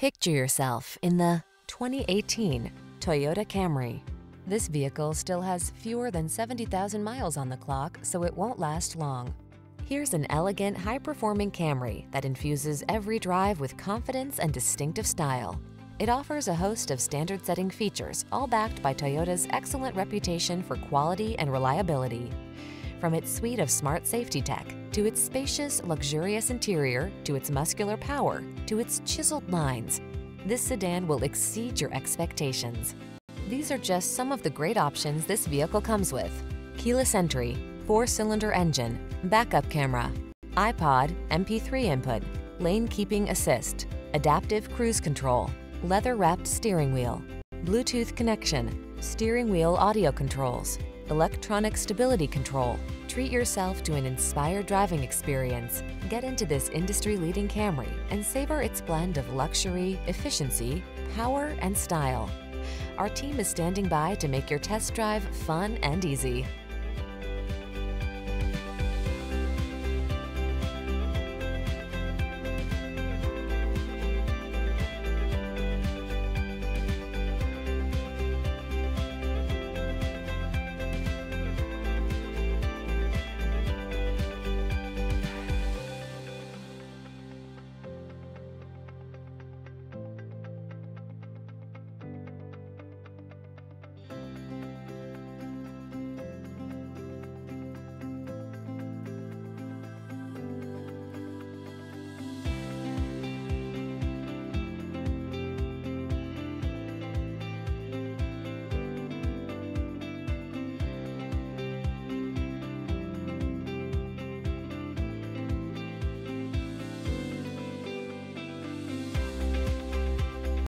Picture yourself in the 2018 Toyota Camry. This vehicle still has fewer than 70,000 miles on the clock, so it won't last long. Here's an elegant, high-performing Camry that infuses every drive with confidence and distinctive style. It offers a host of standard-setting features, all backed by Toyota's excellent reputation for quality and reliability. From its suite of smart safety tech, to its spacious, luxurious interior, to its muscular power, to its chiseled lines, this sedan will exceed your expectations. These are just some of the great options this vehicle comes with: keyless entry, 4-cylinder engine, backup camera, iPod, MP3 input, lane keeping assist, adaptive cruise control, leather-wrapped steering wheel, Bluetooth connection, steering wheel audio controls, electronic stability control. Treat yourself to an inspired driving experience. Get into this industry-leading Camry and savor its blend of luxury, efficiency, power, and style. Our team is standing by to make your test drive fun and easy.